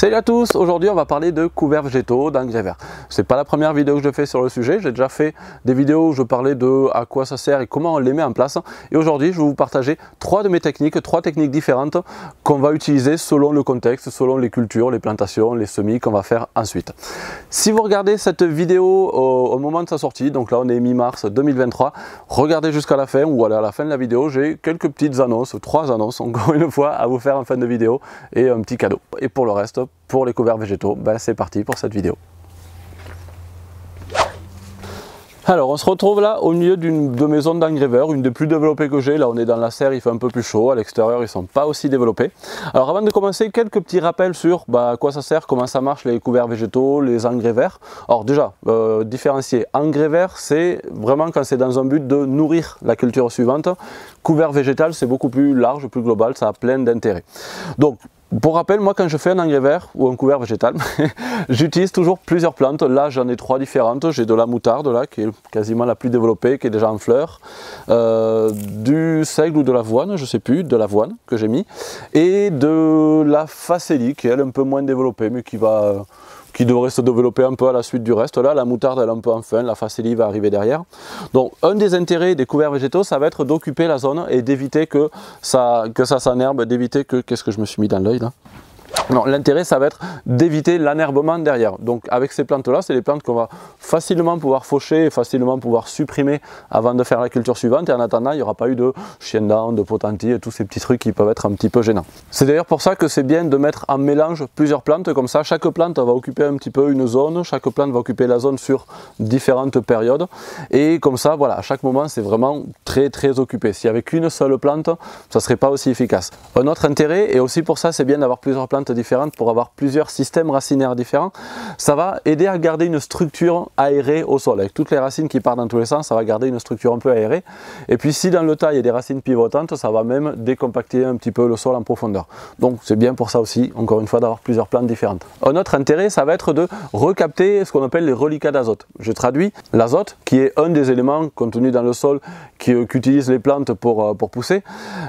Salut à tous, aujourd'hui on va parler de couverts végétaux, d'engrais verts. C'est pas la première vidéo que je fais sur le sujet, j'ai déjà fait des vidéos où je parlais de à quoi ça sert et comment on les met en place. Et aujourd'hui je vais vous partager trois techniques différentes qu'on va utiliser selon le contexte, selon les cultures, les plantations, les semis qu'on va faire ensuite. Si vous regardez cette vidéo au moment de sa sortie, donc là on est mi-mars 2023, regardez jusqu'à la fin ou à la fin de la vidéo, j'ai quelques petites annonces, trois annonces encore une fois à vous faire en fin de vidéo et un petit cadeau. Et pour le reste, pour les couverts végétaux, ben c'est parti pour cette vidéo. Alors on se retrouve là au milieu de maisons d'engrais verts, une des plus développées que j'ai. Là on est dans la serre, il fait un peu plus chaud, à l'extérieur ils sont pas aussi développés. Alors avant de commencer, quelques petits rappels sur à quoi ça sert, comment ça marche les couverts végétaux, les engrais verts. Alors déjà, différencier, engrais verts c'est vraiment quand c'est dans un but de nourrir la culture suivante. Couvert végétal c'est beaucoup plus large, plus global, ça a plein d'intérêts. Donc pour rappel, moi quand je fais un engrais vert ou un couvert végétal, j'utilise toujours plusieurs plantes. Là j'en ai trois différentes, j'ai de la moutarde là qui est quasiment la plus développée, qui est déjà en fleurs, du seigle ou de l'avoine, je sais plus, de l'avoine que j'ai mis, et de la facélie qui est elle un peu moins développée mais qui devrait se développer un peu à la suite du reste. Là, la moutarde, elle est un peu en fin, la facélie va arriver derrière. Donc, un des intérêts des couverts végétaux, ça va être d'occuper la zone et d'éviter que ça s'enherbe, d'éviter que... Qu'est-ce que je me suis mis dans l'œil là ? Non, l'intérêt ça va être d'éviter l'enherbement derrière. Donc avec ces plantes là, c'est des plantes qu'on va facilement pouvoir faucher, facilement pouvoir supprimer avant de faire la culture suivante, et en attendant il n'y aura pas eu de chien d'Inde, de potentille et tous ces petits trucs qui peuvent être un petit peu gênants. C'est d'ailleurs pour ça que c'est bien de mettre en mélange plusieurs plantes, comme ça chaque plante va occuper un petit peu une zone, chaque plante va occuper la zone sur différentes périodes, et comme ça voilà, à chaque moment c'est vraiment très occupé. S'il y avait qu'une seule plante, ça serait pas aussi efficace. Un autre intérêt, et aussi pour ça c'est bien d'avoir plusieurs plantes différentes pour avoir plusieurs systèmes racinaires différents, ça va aider à garder une structure aérée au sol. Avec toutes les racines qui partent dans tous les sens, ça va garder une structure un peu aérée. Et puis si dans le tas il y a des racines pivotantes, ça va même décompacter un petit peu le sol en profondeur. Donc c'est bien pour ça aussi, encore une fois, d'avoir plusieurs plantes différentes. Un autre intérêt, ça va être de recapter ce qu'on appelle les reliquats d'azote. Je traduis l'azote, qui est un des éléments contenus dans le sol qu'utilisent les plantes pour pousser.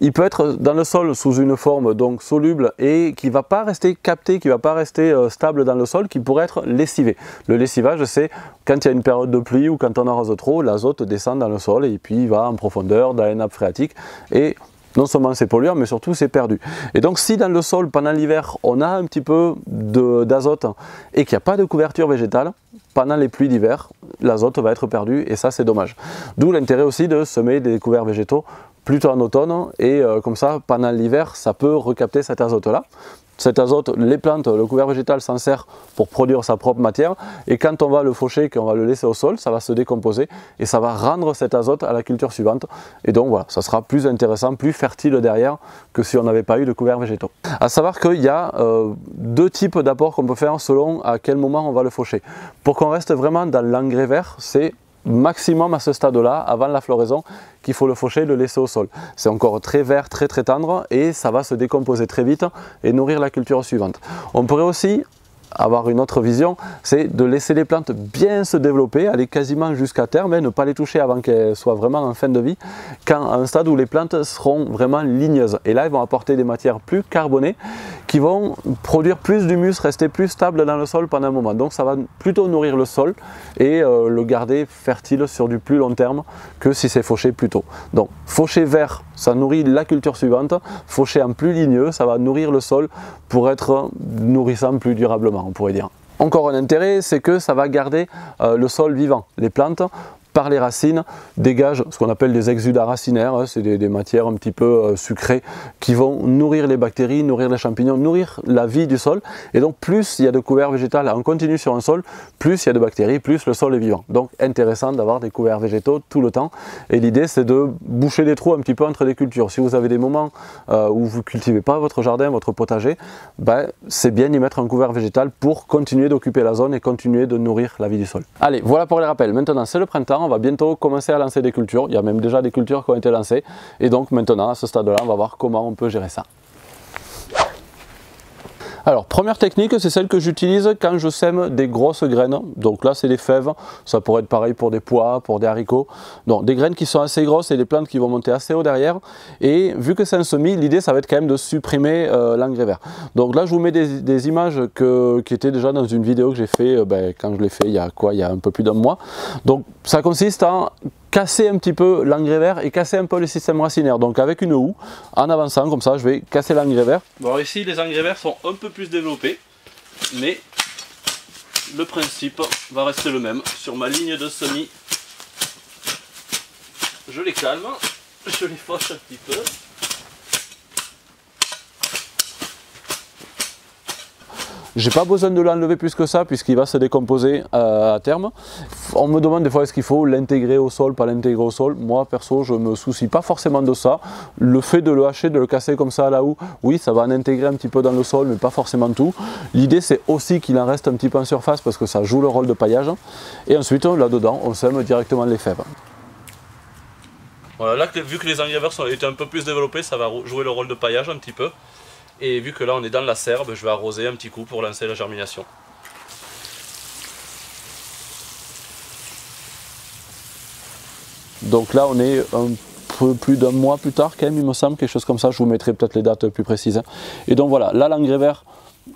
Il peut être dans le sol sous une forme donc soluble et qui va pas rester capté, qui va pas rester stable dans le sol, qui pourrait être lessivé. Le lessivage, c'est quand il y a une période de pluie ou quand on arrose trop, l'azote descend dans le sol et puis il va en profondeur dans les nappes phréatiques, et non seulement c'est polluant, mais surtout c'est perdu. Et donc si dans le sol pendant l'hiver on a un petit peu d'azote et qu'il n'y a pas de couverture végétale, pendant les pluies d'hiver, l'azote va être perdu, et ça c'est dommage. D'où l'intérêt aussi de semer des couverts végétaux plutôt en automne, et comme ça pendant l'hiver ça peut recapter cet azote là. Cet azote, les plantes, le couvert végétal s'en sert pour produire sa propre matière, et quand on va le faucher, qu'on va le laisser au sol, ça va se décomposer et ça va rendre cet azote à la culture suivante, et donc voilà, ça sera plus intéressant, plus fertile derrière que si on n'avait pas eu de couverts végétaux. À savoir qu'il y a deux types d'apports qu'on peut faire selon à quel moment on va le faucher. Pour qu'on reste vraiment dans l'engrais vert, c'est maximum à ce stade-là, avant la floraison, qu'il faut le faucher et le laisser au sol. C'est encore très vert, très tendre, et ça va se décomposer très vite et nourrir la culture suivante. On pourrait aussi avoir une autre vision, c'est de laisser les plantes bien se développer, aller quasiment jusqu'à terme, et ne pas les toucher avant qu'elles soient vraiment en fin de vie, quand à un stade où les plantes seront vraiment ligneuses. Et là, elles vont apporter des matières plus carbonées, qui vont produire plus d'humus, rester plus stable dans le sol pendant un moment. Donc ça va plutôt nourrir le sol et le garder fertile sur du plus long terme que si c'est fauché plus tôt. Donc fauché vert, ça nourrit la culture suivante. Fauché en plus ligneux, ça va nourrir le sol pour être nourrissant plus durablement, on pourrait dire. Encore un intérêt, c'est que ça va garder le sol vivant. Les plantes, par les racines, dégagent ce qu'on appelle des exudats racinaires, hein, c'est des matières un petit peu sucrées qui vont nourrir les bactéries, nourrir les champignons, nourrir la vie du sol, et donc plus il y a de couverts végétaux en continu sur un sol, plus il y a de bactéries, plus le sol est vivant. Donc intéressant d'avoir des couverts végétaux tout le temps, et l'idée c'est de boucher des trous un petit peu entre les cultures. Si vous avez des moments où vous ne cultivez pas votre jardin, votre potager, ben, c'est bien d'y mettre un couvert végétal pour continuer d'occuper la zone et continuer de nourrir la vie du sol. Allez, voilà pour les rappels. Maintenant c'est le printemps, on va bientôt commencer à lancer des cultures, il y a même déjà des cultures qui ont été lancées, et donc maintenant à ce stade là on va voir comment on peut gérer ça. Alors, première technique, c'est celle que j'utilise quand je sème des grosses graines. Donc là, c'est des fèves, ça pourrait être pareil pour des pois, pour des haricots. Donc des graines qui sont assez grosses et des plantes qui vont monter assez haut derrière. Et vu que c'est un semis, l'idée, ça va être quand même de supprimer l'engrais vert. Donc là, je vous mets des images qui étaient déjà dans une vidéo que j'ai fait quand je l'ai fait il y a un peu plus d'un mois. Donc ça consiste à casser un petit peu l'engrais vert et casser un peu le système racinaire. Donc avec une houe, en avançant comme ça, je vais casser l'engrais vert. Bon, alors ici, les engrais verts sont un peu plus développés, mais le principe va rester le même. Sur ma ligne de semis, je les calme, je les fauche un petit peu. J'ai pas besoin de l'enlever plus que ça puisqu'il va se décomposer à terme. On me demande des fois est-ce qu'il faut l'intégrer au sol, pas l'intégrer au sol. Moi perso, je me soucie pas forcément de ça. Le fait de le hacher, de le casser comme ça à la houe, oui, ça va en intégrer un petit peu dans le sol, mais pas forcément tout. L'idée c'est aussi qu'il en reste un petit peu en surface parce que ça joue le rôle de paillage. Et ensuite là-dedans, on sème directement les fèves. Voilà, là vu que les engrais verts étaient un peu plus développés, ça va jouer le rôle de paillage un petit peu. Et vu que là on est dans la serre, je vais arroser un petit coup pour lancer la germination. Donc là on est un peu plus d'un mois plus tard quand même, il me semble, quelque chose comme ça, je vous mettrai peut-être les dates plus précises. Et donc voilà, là l'engrais vert,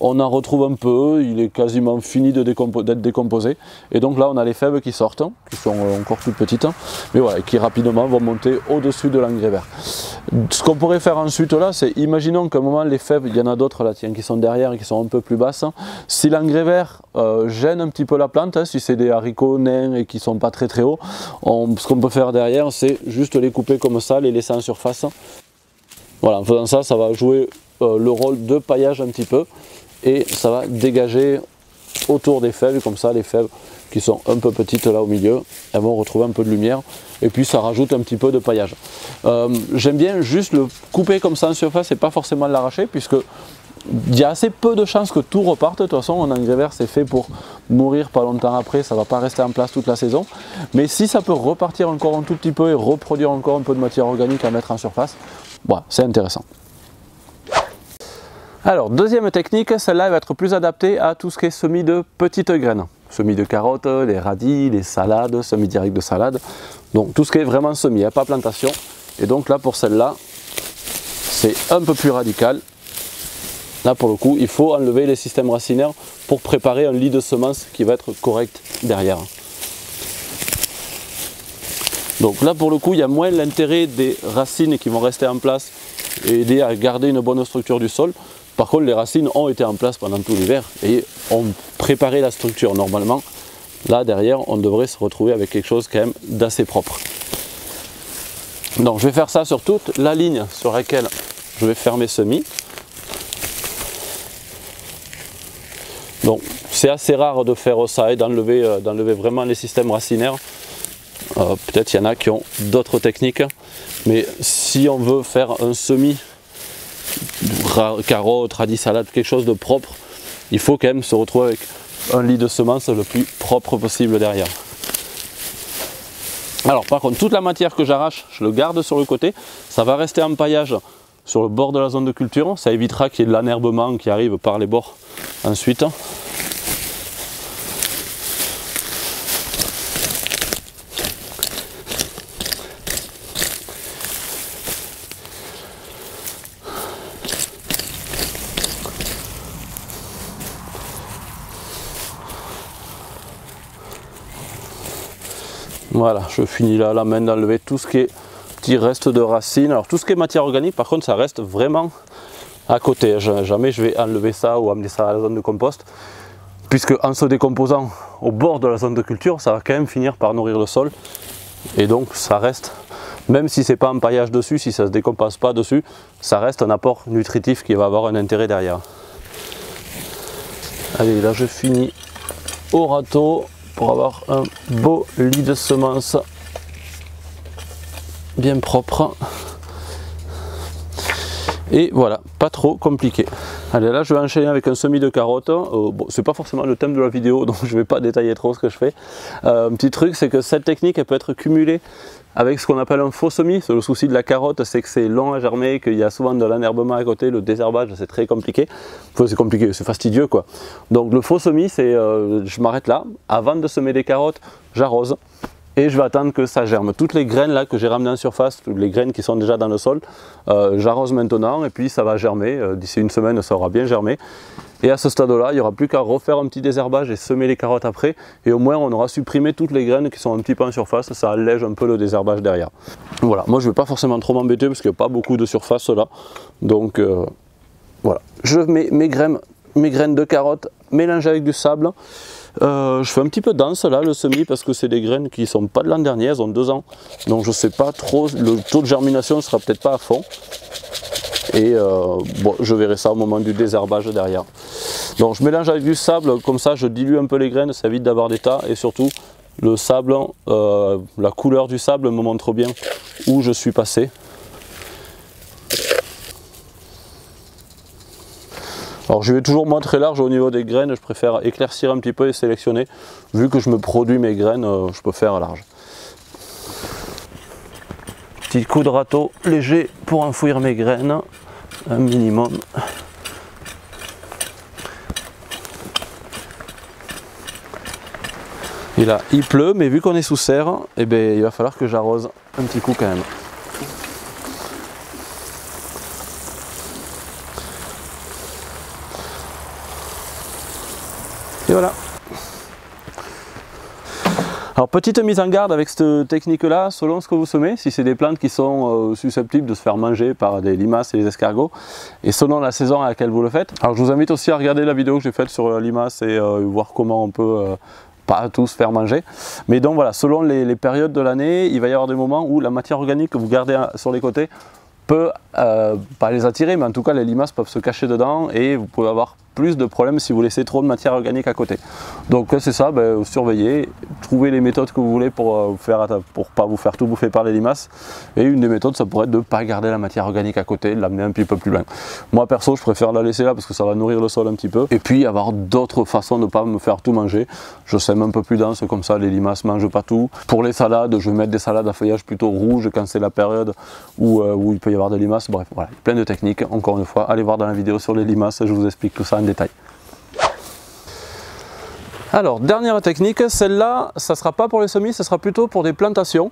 on en retrouve un peu, il est quasiment fini d'être décomposé. Et donc là on a les fèves qui sortent, qui sont encore toutes petites, mais voilà, qui rapidement vont monter au-dessus de l'engrais vert. Ce qu'on pourrait faire ensuite là, c'est imaginons qu'à un moment les fèves, il y en a d'autres là qui sont derrière et qui sont un peu plus basses. Si l'engrais vert gêne un petit peu la plante, si c'est des haricots nains et qui ne sont pas très hauts, ce qu'on peut faire derrière c'est juste les couper comme ça, les laisser en surface. Voilà, en faisant ça, ça va jouer le rôle de paillage un petit peu et ça va dégager autour des fèves, comme ça les fèves qui sont un peu petites là au milieu, elles vont retrouver un peu de lumière et puis ça rajoute un petit peu de paillage. J'aime bien juste le couper comme ça en surface et pas forcément l'arracher puisque il y a assez peu de chances que tout reparte. De toute façon, un engrais vert c'est fait pour mourir pas longtemps après, ça va pas rester en place toute la saison, mais si ça peut repartir encore un tout petit peu et reproduire encore un peu de matière organique à mettre en surface, voilà, c'est intéressant. Alors, deuxième technique, celle-là va être plus adaptée à tout ce qui est semis de petites graines. Semis de carottes, les radis, les salades, semis direct de salade. Donc tout ce qui est vraiment semis, pas plantation. Et donc là, pour celle-là, c'est un peu plus radical. Là, pour le coup, il faut enlever les systèmes racinaires pour préparer un lit de semences qui va être correct derrière. Donc là, pour le coup, il y a moins l'intérêt des racines qui vont rester en place et aider à garder une bonne structure du sol. Par contre, les racines ont été en place pendant tout l'hiver et ont préparé la structure. Normalement, là derrière, on devrait se retrouver avec quelque chose quand même d'assez propre. Donc je vais faire ça sur toute la ligne sur laquelle je vais faire mes semis. Donc c'est assez rare de faire ça et d'enlever vraiment les systèmes racinaires. Peut-être il y en a qui ont d'autres techniques, mais si on veut faire un semis carottes, radis, salade, quelque chose de propre, il faut quand même se retrouver avec un lit de semences le plus propre possible derrière. Alors par contre, toute la matière que j'arrache, je le garde sur le côté, ça va rester en paillage sur le bord de la zone de culture, ça évitera qu'il y ait de l'enherbement qui arrive par les bords ensuite. Voilà, je finis là la main d'enlever tout ce qui est petit reste de racines. Alors tout ce qui est matière organique, par contre, ça reste vraiment à côté. Jamais je vais enlever ça ou amener ça à la zone de compost, puisque en se décomposant au bord de la zone de culture, ça va quand même finir par nourrir le sol. Et donc ça reste, même si c'est pas un paillage dessus, si ça se décompose pas dessus, ça reste un apport nutritif qui va avoir un intérêt derrière. Allez, là je finis au râteau pour avoir un beau lit de semences bien propre. Et voilà, pas trop compliqué. Allez, là je vais enchaîner avec un semis de carottes. Bon, c'est pas forcément le thème de la vidéo, donc je vais pas détailler trop ce que je fais. Un petit truc, c'est que cette technique elle peut être cumulée avec ce qu'on appelle un faux semis. Le souci de la carotte, c'est que c'est long à germer, qu'il y a souvent de l'enherbement à côté, le désherbage, c'est très compliqué. Enfin, c'est compliqué, c'est fastidieux quoi. Donc le faux semis, c'est je m'arrête là. Avant de semer des carottes, j'arrose et je vais attendre que ça germe. Toutes les graines là que j'ai ramenées en surface, toutes les graines qui sont déjà dans le sol, j'arrose maintenant et puis ça va germer. D'ici une semaine, ça aura bien germé. Et à ce stade-là, il n'y aura plus qu'à refaire un petit désherbage et semer les carottes après. Et au moins, on aura supprimé toutes les graines qui sont un petit peu en surface. Ça allège un peu le désherbage derrière. Voilà, moi je ne vais pas forcément trop m'embêter parce qu'il n'y a pas beaucoup de surface là. Donc voilà, je mets mes graines de carottes mélangées avec du sable. Je fais un petit peu dense là le semis parce que c'est des graines qui ne sont pas de l'an dernier, elles ont 2 ans. Donc je ne sais pas trop, le taux de germination ne sera peut-être pas à fond. Et bon, je verrai ça au moment du désherbage derrière. Donc je mélange avec du sable, comme ça je dilue un peu les graines, ça évite d'avoir des tas. Et surtout, le sable, la couleur du sable me montre bien où je suis passé. Alors je vais toujours moins très large au niveau des graines, je préfère éclaircir un petit peu et sélectionner. Vu que je me produis mes graines, je peux faire à large. Petit coup de râteau léger pour enfouir mes graines, un minimum. Et là, il pleut, mais vu qu'on est sous serre, eh ben, il va falloir que j'arrose un petit coup quand même. Et voilà. Alors petite mise en garde avec cette technique là, selon ce que vous semez, si c'est des plantes qui sont susceptibles de se faire manger par des limaces et des escargots, et selon la saison à laquelle vous le faites. Alors je vous invite aussi à regarder la vidéo que j'ai faite sur la limace et voir comment on peut pas tous faire manger. Mais donc voilà, selon les périodes de l'année, il va y avoir des moments où la matière organique que vous gardez sur les côtés peut pas les attirer, mais en tout cas les limaces peuvent se cacher dedans et vous pouvez avoir plus de problèmes si vous laissez trop de matière organique à côté. Donc c'est ça, ben, surveillez, trouvez les méthodes que vous voulez pour pas vous faire tout bouffer par les limaces. Et une des méthodes, ça pourrait être de ne pas garder la matière organique à côté, de l'amener un petit peu plus loin. Moi perso, je préfère la laisser là parce que ça va nourrir le sol un petit peu. Et puis avoir d'autres façons de ne pas me faire tout manger. Je sème un peu plus dense, comme ça les limaces ne mangent pas tout. Pour les salades, je vais mettre des salades à feuillage plutôt rouge quand c'est la période où il peut y avoir des limaces. Bref, voilà, plein de techniques. Encore une fois, allez voir dans la vidéo sur les limaces, je vous explique tout ça détail. Alors dernière technique, celle-là, ça sera pas pour les semis, ça sera plutôt pour des plantations.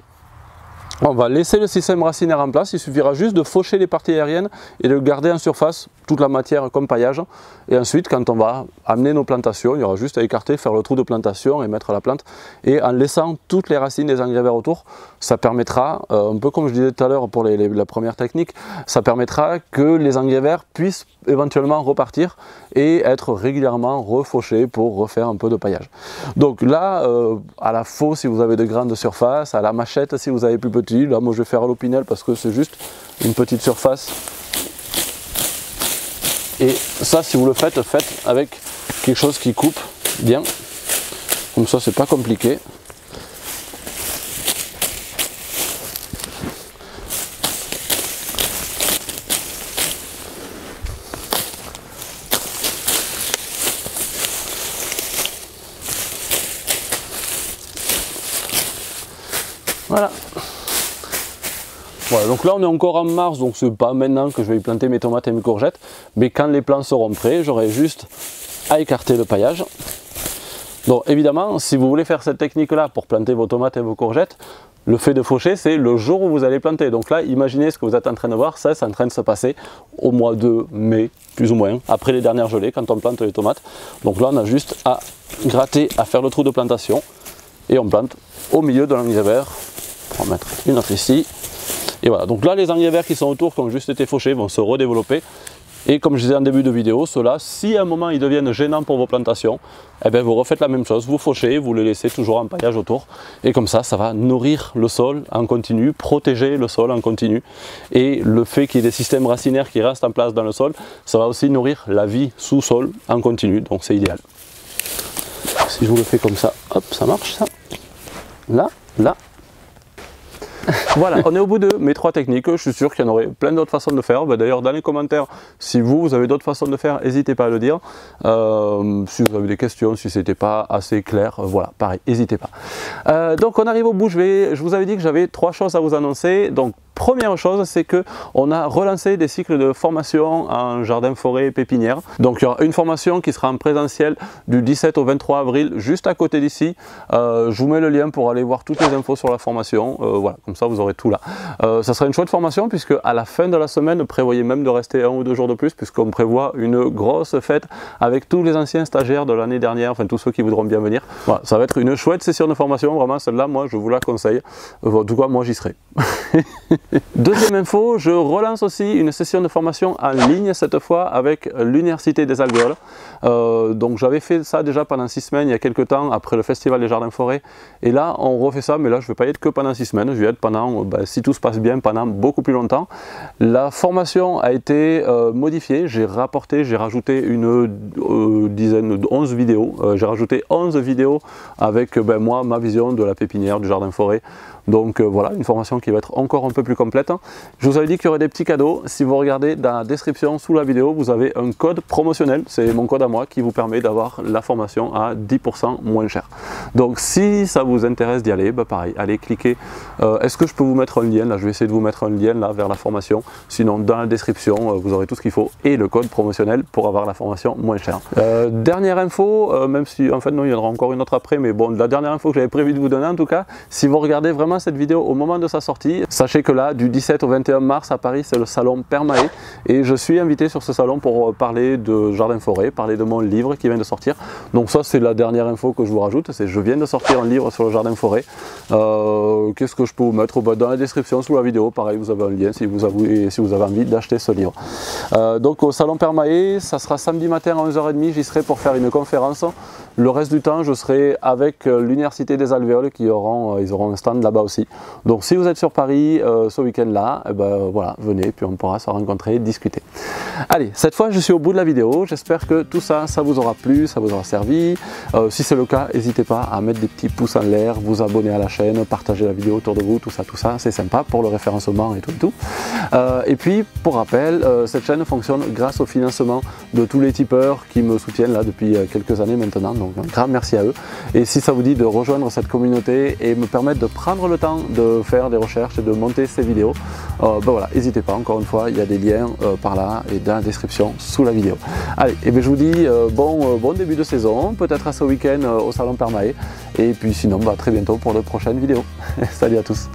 On va laisser le système racinaire en place, il suffira juste de faucher les parties aériennes et de garder en surface toute la matière comme paillage. Et ensuite, quand on va amener nos plantations, il y aura juste à écarter, faire le trou de plantation et mettre la plante. Et en laissant toutes les racines des engrais verts autour, ça permettra, un peu comme je disais tout à l'heure pour la première technique, ça permettra que les engrais verts puissent éventuellement repartir et être régulièrement refauchés pour refaire un peu de paillage. Donc là, à la faux si vous avez de grandes surfaces, à la machette si vous avez plus petit. Là, moi je vais faire à l'opinel parce que c'est juste une petite surface. Et ça, si vous le faites, faites avec quelque chose qui coupe bien. Comme ça, c'est pas compliqué. Voilà. Voilà, donc là on est encore en mars, donc c'est pas maintenant que je vais y planter mes tomates et mes courgettes, mais quand les plants seront prêts, j'aurai juste à écarter le paillage. Donc évidemment, si vous voulez faire cette technique-là pour planter vos tomates et vos courgettes, le fait de faucher, c'est le jour où vous allez planter. Donc là, imaginez ce que vous êtes en train de voir, ça c'est en train de se passer au mois de mai, plus ou moins, après les dernières gelées, quand on plante les tomates. Donc là, on a juste à gratter, à faire le trou de plantation, et on plante au milieu de l'engrais vert. On va mettre une autre ici. Et voilà, donc là les engrais verts qui sont autour, qui ont juste été fauchés, vont se redévelopper. Et comme je disais en début de vidéo, ceux-là, si à un moment ils deviennent gênants pour vos plantations, eh bien vous refaites la même chose, vous fauchez, vous les laissez toujours en paillage autour. Et comme ça, ça va nourrir le sol en continu, protéger le sol en continu. Et le fait qu'il y ait des systèmes racinaires qui restent en place dans le sol, ça va aussi nourrir la vie sous-sol en continu, donc c'est idéal. Si je vous le fais comme ça, hop, ça marche ça. Là, là. Voilà, on est au bout de mes trois techniques. Je suis sûr qu'il y en aurait plein d'autres façons de le faire. D'ailleurs, dans les commentaires, si vous avez d'autres façons de le faire, n'hésitez pas à le dire. Si vous avez des questions, si c'était pas assez clair, voilà, pareil, n'hésitez pas. Donc on arrive au bout. Je vous avais dit que j'avais trois choses à vous annoncer. Donc première chose, c'est que on a relancé des cycles de formation en jardin, forêt et pépinière. Donc il y aura une formation qui sera en présentiel du 17 au 23 avril, juste à côté d'ici. Je vous mets le lien pour aller voir toutes les infos sur la formation. Voilà, comme ça vous aurez tout là. Ça sera une chouette formation puisque à la fin de la semaine, prévoyez même de rester un ou deux jours de plus puisqu'on prévoit une grosse fête avec tous les anciens stagiaires de l'année dernière, enfin tous ceux qui voudront bien venir. Voilà, ça va être une chouette session de formation, vraiment celle-là, moi je vous la conseille. En tout cas, moi j'y serai. Deuxième info, je relance aussi une session de formation en ligne, cette fois avec l'Université des Alvéoles. Donc j'avais fait ça déjà pendant 6 semaines il y a quelques temps, après le Festival des Jardins Forêts. Et là, on refait ça, mais là je ne vais pas y être que pendant 6 semaines, je vais y être pendant, si tout se passe bien, pendant beaucoup plus longtemps. La formation a été modifiée, j'ai rajouté une dizaine, 11 vidéos. J'ai rajouté 11 vidéos avec moi, ma vision de la pépinière, du jardin forêt. Donc voilà, une formation qui va être encore un peu plus complète. Je vous avais dit qu'il y aurait des petits cadeaux. Si vous regardez dans la description sous la vidéo, vous avez un code promotionnel, c'est mon code à moi qui vous permet d'avoir la formation à 10% moins cher. Donc si ça vous intéresse d'y aller, pareil, allez cliquer. Est-ce que je peux vous mettre un lien là? Je vais essayer de vous mettre un lien là vers la formation. Sinon dans la description, vous aurez tout ce qu'il faut et le code promotionnel pour avoir la formation moins chère. Dernière info, même si en fait non, il y en aura encore une autre après, mais bon, la dernière info que j'avais prévu de vous donner en tout cas, si vous regardez vraiment cette vidéo au moment de sa sortie, sachez que là du 17 au 21 mars à Paris, c'est le Salon Permae et je suis invité sur ce salon pour parler de jardin forêt, parler de mon livre qui vient de sortir. Donc ça c'est la dernière info que je vous rajoute, c'est je viens de sortir un livre sur le jardin forêt. Qu'est-ce que je peux vous mettre? Dans la description sous la vidéo, pareil, vous avez un lien si vous avez envie d'acheter ce livre. Donc au Salon Permae, ça sera samedi matin à 11h30, j'y serai pour faire une conférence. Le reste du temps, je serai avec l'Université des Alvéoles qui auront un stand là-bas aussi. Donc si vous êtes sur Paris ce week-end-là, voilà, venez et puis on pourra se rencontrer, discuter. Allez, cette fois je suis au bout de la vidéo, j'espère que tout ça, ça vous aura plu, ça vous aura servi. Si c'est le cas, n'hésitez pas à mettre des petits pouces en l'air, vous abonner à la chaîne, partager la vidéo autour de vous, tout ça, c'est sympa pour le référencement et tout et tout. Et puis, pour rappel, cette chaîne fonctionne grâce au financement de tous les tipeurs qui me soutiennent là depuis quelques années maintenant, donc un grand merci à eux. Et si ça vous dit de rejoindre cette communauté et me permettre de prendre le temps de faire des recherches et de monter ces vidéos, voilà, n'hésitez pas, encore une fois, il y a des liens par là et dans la description sous la vidéo. Allez, et bien je vous dis bon début de saison, peut-être à ce week-end au Salon Permae, et puis sinon, très bientôt pour de prochaines vidéos. Salut à tous.